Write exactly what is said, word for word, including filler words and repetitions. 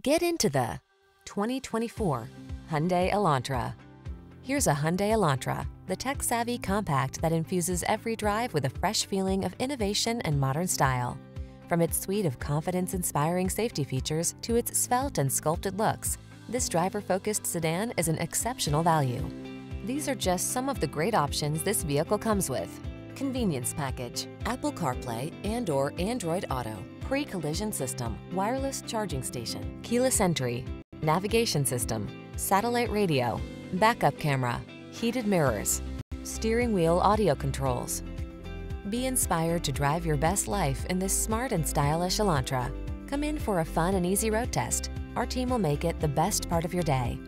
Get into the twenty twenty-four Hyundai Elantra. Here's a Hyundai Elantra, the tech-savvy compact that infuses every drive with a fresh feeling of innovation and modern style. From its suite of confidence-inspiring safety features to its svelte and sculpted looks, this driver-focused sedan is an exceptional value. These are just some of the great options this vehicle comes with: convenience package, Apple CarPlay and or Android Auto, pre-collision system, wireless charging station, keyless entry, navigation system, satellite radio, backup camera, heated mirrors, steering wheel audio controls. Be inspired to drive your best life in this smart and stylish Elantra. Come in for a fun and easy road test. Our team will make it the best part of your day.